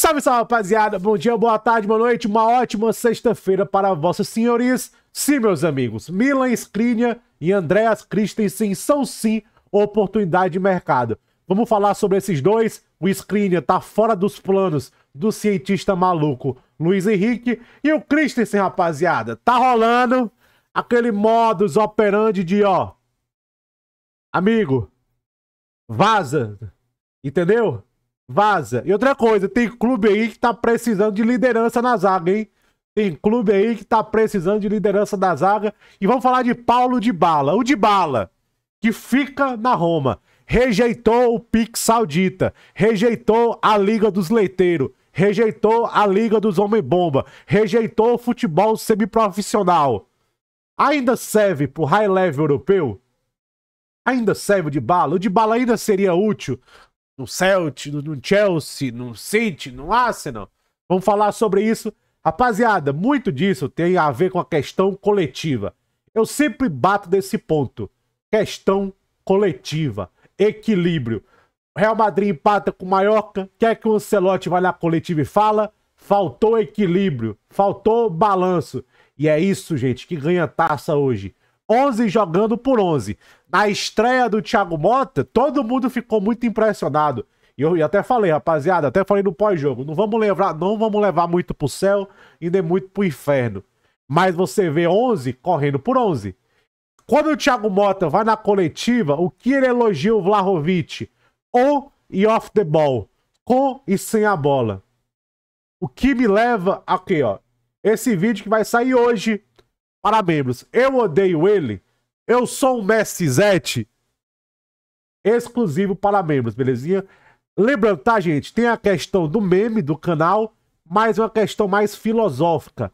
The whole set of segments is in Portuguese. Salve, salve, rapaziada. Bom dia, boa tarde, boa noite. Uma ótima sexta-feira para vossas senhorias. Sim, meus amigos, Milan Skriniar e Andreas Christensen são, sim, oportunidade de mercado. Vamos falar sobre esses dois. O Skriniar tá fora dos planos do cientista maluco Luis Enrique. E o Christensen, rapaziada, tá rolando aquele modus operandi de, ó, amigo, vaza, entendeu? Vaza. E outra coisa, tem clube aí que tá precisando de liderança na zaga, hein? Tem clube aí que tá precisando de liderança da zaga. E vamos falar de Paulo Dybala. O Dybala, que fica na Roma, rejeitou o pique saudita, rejeitou a Liga dos Leiteiros, rejeitou a Liga dos Homem-Bomba, rejeitou o futebol semiprofissional. Ainda serve pro high level europeu? Ainda serve o Dybala? O Dybala ainda seria útil no Celtic, no Chelsea, no City, no Arsenal? Vamos falar sobre isso. Rapaziada, muito disso tem a ver com a questão coletiva. Eu sempre bato desse ponto. Questão coletiva. Equilíbrio. O Real Madrid empata com o Mallorca. Quer que o Ancelotti vá na coletiva e fala? Faltou equilíbrio. Faltou balanço. E é isso, gente, que ganha taça hoje. 11 jogando por 11. Na estreia do Thiago Mota, todo mundo ficou muito impressionado. E eu até falei, rapaziada, até falei no pós-jogo, não vamos levar muito pro céu e nem muito pro inferno. Mas você vê 11 correndo por 11. Quando o Thiago Mota vai na coletiva, o que ele elogia o Vlahovic? On e off the ball. Com e sem a bola. O que me leva aqui, ó. Esse vídeo que vai sair hoje para membros. Eu odeio ele. Eu sou um Messizete, exclusivo para membros, belezinha? Lembrando, tá, gente? Tem a questão do meme do canal, mas uma questão mais filosófica,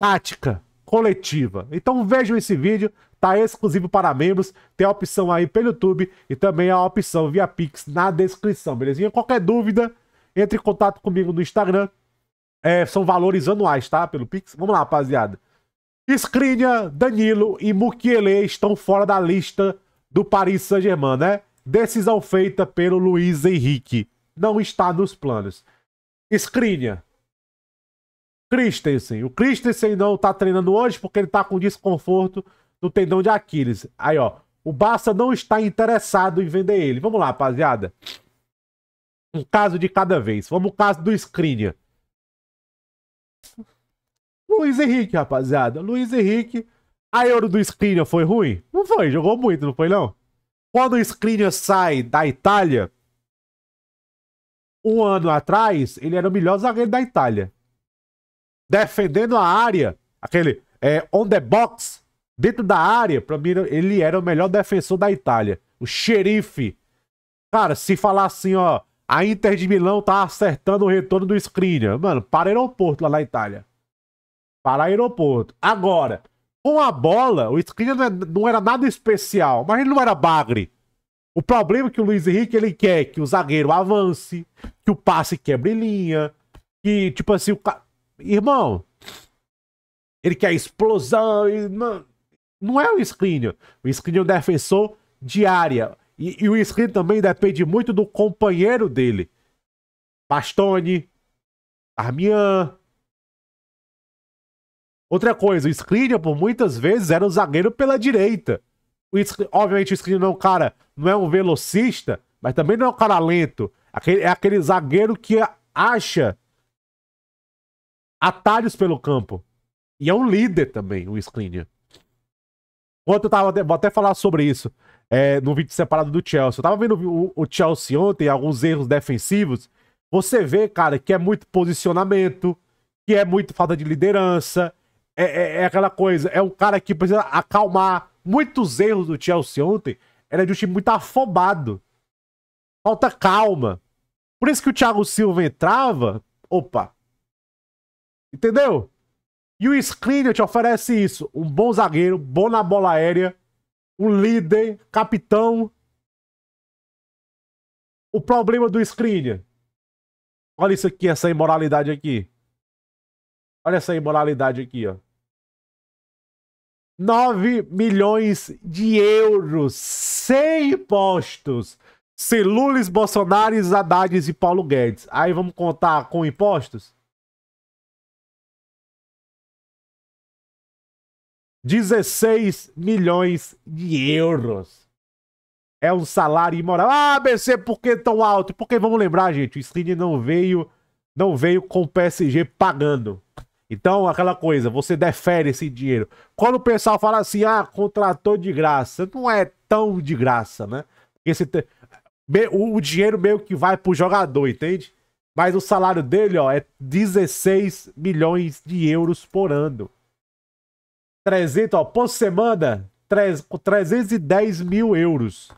tática, coletiva. Então vejam esse vídeo, tá exclusivo para membros, tem a opção aí pelo YouTube e também a opção via Pix na descrição, belezinha? Qualquer dúvida, entre em contato comigo no Instagram. São valores anuais, tá? Pelo Pix. Vamos lá, rapaziada. Skriniar, Danilo e Mukiele estão fora da lista do Paris Saint-Germain, né? Decisão feita pelo Luis Enrique. Não está nos planos. Skriniar. Christensen. O Christensen não tá treinando hoje porque ele tá com desconforto no tendão de Aquiles. Aí, ó. O Barça não está interessado em vender ele. Vamos lá, rapaziada. Um caso de cada vez. Vamos ao caso do Skriniar. Luis Enrique, rapaziada. Luis Enrique. A Euro do Skriniar foi ruim? Não foi. Jogou muito, não foi, não? Quando o Skriniar sai da Itália, um ano atrás, ele era o melhor zagueiro da Itália. Defendendo a área, aquele on the box, dentro da área, pra mim, ele era o melhor defensor da Itália. O xerife. Cara, se falar assim, ó, a Inter de Milão tá acertando o retorno do Skriniar. Mano, para aeroporto lá na Itália. Para aeroporto. Agora, com a bola, o Skriniar não era nada especial, mas ele não era bagre. O problema é que o Luis Henrique, ele quer que o zagueiro avance, que o passe quebre linha, que, tipo assim, irmão, ele quer explosão, não é o Skriniar. O Skriniar é um defensor de área. E o Skriniar também depende muito do companheiro dele. Bastone, Armin. Outra coisa, o Skriniar, por muitas vezes, era um zagueiro pela direita. Obviamente, o Skriniar não é um cara, não é um velocista, mas também não é um cara lento. É aquele zagueiro que acha atalhos pelo campo. E é um líder também, o Skriniar. Enquanto eu tava, vou até falar sobre isso no vídeo separado do Chelsea. Eu tava vendo o Chelsea ontem, alguns erros defensivos. Você vê, cara, que é muito posicionamento, que é muito falta de liderança. É aquela coisa, é um cara que precisa acalmar. Muitos erros do Chelsea ontem era de um time muito afobado. Falta calma. Por isso que o Thiago Silva entrava. Opa. Entendeu? E o Skriniar te oferece isso. Um bom zagueiro, bom na bola aérea, um líder, capitão. O problema do Skriniar. Olha isso aqui, essa imoralidade aqui. Olha essa imoralidade aqui, ó. 9 milhões de euros sem impostos, Celules, Bolsonaro, Haddad e Paulo Guedes. Aí vamos contar com impostos? 16 milhões de euros. É um salário imoral. Ah, BC, por que tão alto? Porque vamos lembrar, gente, o Skriniar não veio com o PSG pagando. Então, aquela coisa, você defere esse dinheiro. Quando o pessoal fala assim, ah, contratou de graça, não é tão de graça, né? Esse o dinheiro meio que vai pro jogador, entende? Mas o salário dele, ó, é 16 milhões de euros por ano. 300, ó, por semana, 310 mil euros.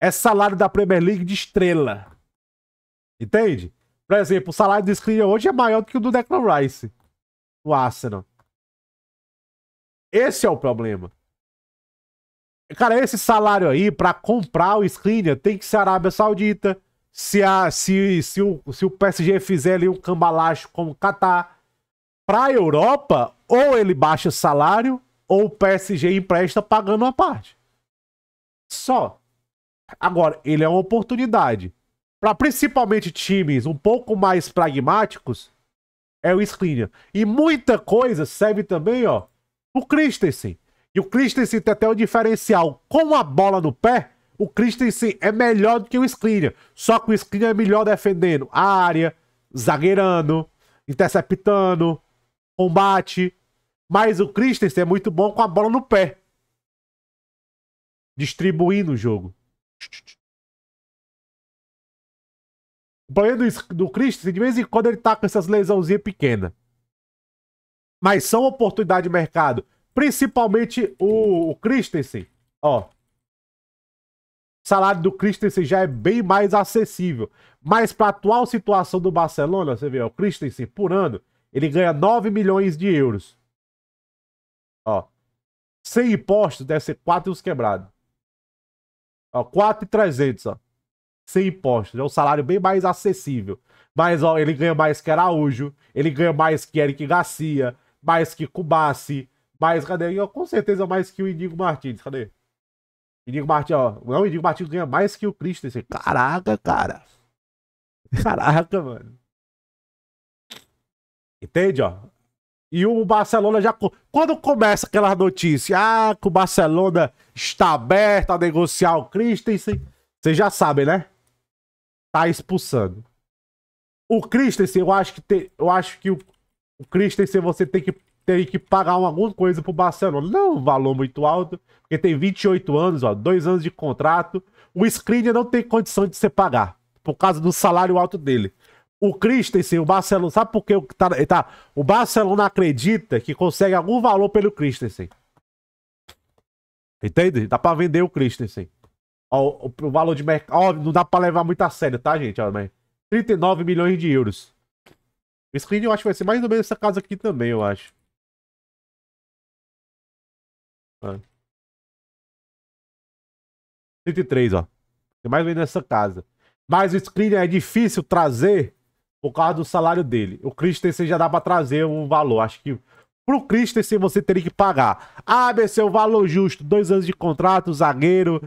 É salário da Premier League de estrela. Entende? Por exemplo, o salário do Skriniar hoje é maior do que o do Declan Rice, do Arsenal. Esse é o problema. Cara, esse salário aí, pra comprar o Skriniar, tem que ser a Arábia Saudita. Se o PSG fizer ali um cambalacho como o Qatar. Pra Europa, ou ele baixa salário, ou o PSG empresta pagando uma parte. Só. Agora, ele é uma oportunidade. Para principalmente times um pouco mais pragmáticos, é o Skriniar. E muita coisa serve também, ó, o Christensen. E o Christensen tem até o diferencial. Com a bola no pé, o Christensen é melhor do que o Skriniar. Só que o Skriniar é melhor defendendo a área, zagueirando, interceptando, combate. Mas o Christensen é muito bom com a bola no pé, distribuindo o jogo. O problema do Christensen, de vez em quando ele tá com essas lesãozinhas pequenas. Mas são oportunidade de mercado. Principalmente o Christensen. Ó, o salário do Christensen já é bem mais acessível. Mas para a atual situação do Barcelona, você vê, ó, o Christensen por ano, ele ganha 9 milhões de euros. Ó, sem impostos, deve ser 4 e uns quebrados. Ó, 4.300, ó. Sem impostos, é um salário bem mais acessível. Mas ó, ele ganha mais que Araújo, ele ganha mais que Eric Garcia, mais que Girassi, mais, cadê? Ó, com certeza mais que o Indigo Martins, cadê? Indigo Martins, ó, não, o Indigo Martins ganha mais que o Christensen. Caraca, cara. Caraca, mano. Entende, ó? E o Barcelona já... Quando começa aquela notícia, ah, que o Barcelona está aberto a negociar o Christensen, vocês já sabem, né? Tá expulsando. O Christensen, eu acho que o Christensen você tem que pagar alguma coisa pro Barcelona. Não um valor muito alto, porque tem 28 anos, ó, 2 anos de contrato. O Skriniar não tem condição de se pagar, por causa do salário alto dele. O Christensen, o Barcelona, sabe por que o Barcelona acredita que consegue algum valor pelo Christensen. Entende? Dá pra vender o Christensen. Ó, o valor de mercado, ó, não dá pra levar muito a sério, tá, gente? Ó, mas 39 milhões de euros. O Skriniar eu acho que vai ser mais ou menos essa casa aqui também, eu acho. Ó. 33, ó. Tem mais ou menos nessa casa. Mas o Skriniar é difícil trazer por causa do salário dele. O Christensen já dá pra trazer um valor. Acho que pro Christensen você teria que pagar. Ah, BC, o valor justo. 2 anos de contrato, zagueiro...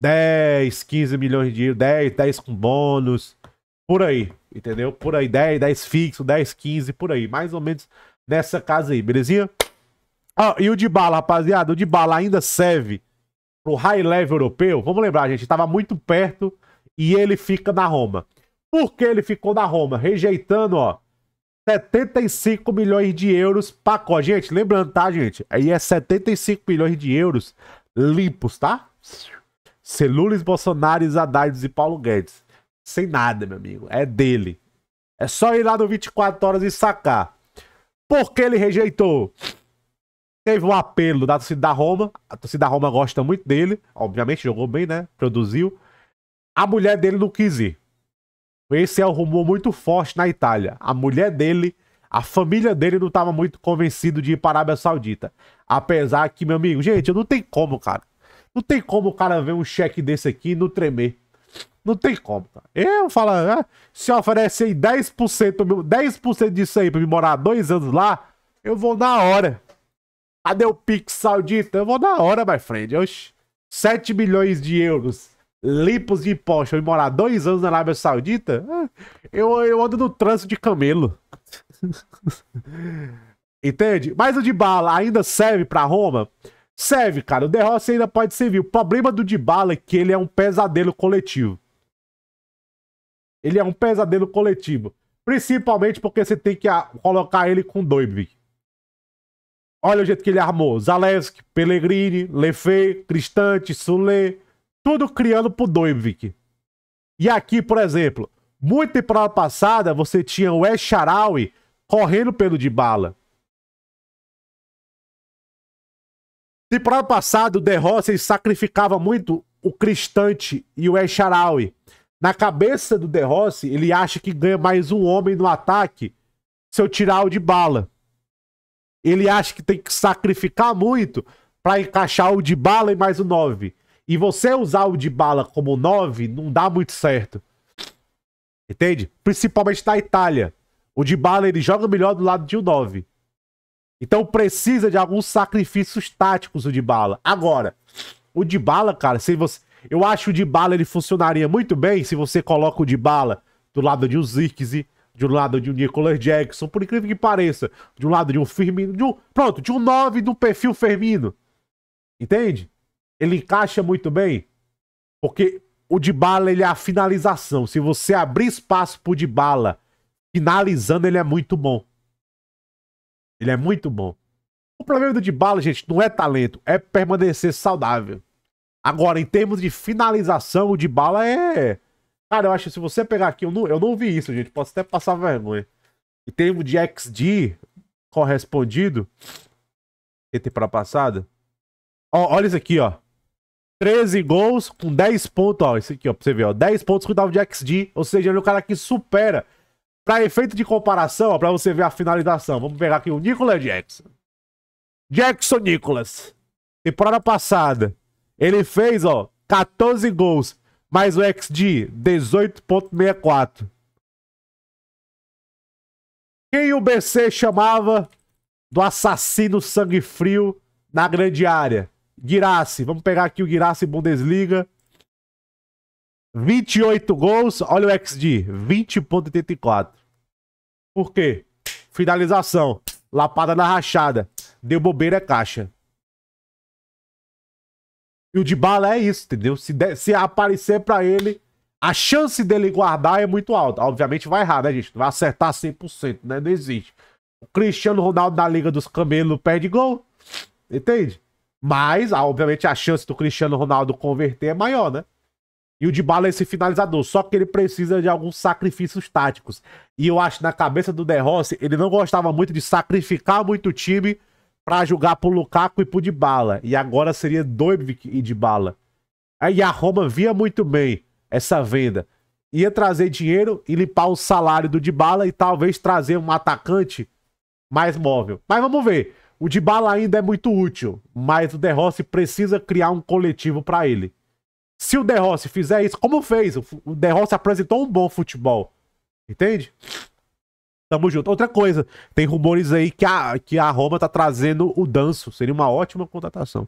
10, 15 milhões de euros, 10 com bônus, por aí, entendeu? Por aí, 10 fixo, 10, 15, por aí, mais ou menos nessa casa aí, belezinha? Ah, e o Dybala, rapaziada, o Dybala ainda serve pro high level europeu, vamos lembrar, gente, tava muito perto e ele fica na Roma. Por que ele ficou na Roma? Rejeitando, ó, 75 milhões de euros pacote. Gente, lembrando, tá, gente? Aí é 75 milhões de euros limpos, tá? Celules, Bolsonaro, Haddad e Paulo Guedes. Sem nada, meu amigo. É dele. É só ir lá no 24 horas e sacar. Por que ele rejeitou? Teve um apelo da torcida da Roma. A torcida da Roma gosta muito dele. Obviamente, jogou bem, né? Produziu. A mulher dele não quis ir. Esse é um rumor muito forte na Itália. A mulher dele, a família dele não estava muito convencido de ir para a Arábia Saudita. Apesar que, meu amigo... Gente, não tem como, cara. Não tem como o cara ver um cheque desse aqui e não tremer. Não tem como, cara. Eu falo, ah, se oferecer 10% disso aí pra me morar 2 anos lá, eu vou na hora. Cadê o Pix Saudita? Eu vou na hora, my friend. Oxi. 7 milhões de euros. limpos de poxa e morar 2 anos na Arábia Saudita, eu ando no trânsito de camelo. Entende? Mas o Dybala ainda serve pra Roma? Serve, cara. O De Rossi ainda pode servir. O problema do Dybala é que ele é um pesadelo coletivo. Ele é um pesadelo coletivo. Principalmente porque você tem que colocar ele com Dovbyk. Olha o jeito que ele armou. Zalewski, Pellegrini, Lefebvre, Cristante, Sule. Tudo criando pro Dovbyk. E aqui, por exemplo, muita temporada passada você tinha o El Shaarawy correndo pelo Dybala. Temporada passada o De Rossi sacrificava muito o Cristante e o El Shaarawy. Na cabeça do De Rossi, ele acha que ganha mais um homem no ataque se eu tirar o Dybala. Ele acha que tem que sacrificar muito para encaixar o Dybala e mais o 9. E você usar o Dybala como 9 não dá muito certo. Entende? Principalmente na Itália. O Dybala ele joga melhor do lado de um 9. Então precisa de alguns sacrifícios táticos o Dybala. Agora, o Dybala, cara, se você... Eu acho que o Dybala ele funcionaria muito bem se você coloca o Dybala do lado de um Zirkzee, de um lado de um Nicolas Jackson, por incrível que pareça, de um lado de um Firmino, de um 9 do perfil Firmino. Entende? Ele encaixa muito bem, porque o Dybala ele é a finalização. Se você abrir espaço pro Dybala finalizando, ele é muito bom. Ele é muito bom. O problema do Dybala, gente, não é talento, é permanecer saudável. Agora, em termos de finalização, o Dybala é... Cara, eu acho que se você pegar aqui... Eu não vi isso, gente. Posso até passar vergonha. Em termos de XG correspondido... Que temporada passada? Ó, olha isso aqui, ó. 13 gols com 10 pontos. Ó, isso aqui, ó. Pra você ver, ó. 10 pontos com o tal de XG. Ou seja, ele é o cara que supera. Pra efeito de comparação, ó. Pra você ver a finalização. Vamos pegar aqui o Nicolas Jackson. Jackson Nicolas. Temporada passada. Ele fez, ó, 14 gols, mais o XG, 18,64. Quem o BC chamava do assassino sangue frio na grande área? Girassi. Vamos pegar aqui o Girassi Bundesliga. 28 gols, olha o XG, 20,84. Por quê? Finalização, lapada na rachada, deu bobeira é caixa. E o Dybala é isso, entendeu? Se aparecer pra ele, a chance dele guardar é muito alta. Obviamente vai errar, né, gente? Não vai acertar 100%, né? Não existe. O Cristiano Ronaldo na Liga dos Camelos perde gol, entende? Mas, obviamente, a chance do Cristiano Ronaldo converter é maior, né? E o Dybala é esse finalizador, só que ele precisa de alguns sacrifícios táticos. E eu acho, na cabeça do De Rossi, ele não gostava muito de sacrificar muito o time... Pra jogar pro Lukaku e pro Dybala. E agora seria Dovbyk e Dybala. Aí a Roma via muito bem essa venda. Ia trazer dinheiro e limpar o salário do Dybala e talvez trazer um atacante mais móvel. Mas vamos ver. O Dybala ainda é muito útil, mas o De Rossi precisa criar um coletivo pra ele. Se o De Rossi fizer isso, como fez? O De Rossi apresentou um bom futebol. Entende? Tamo junto. Outra coisa, tem rumores aí que a Roma tá trazendo o Danso. Seria uma ótima contratação.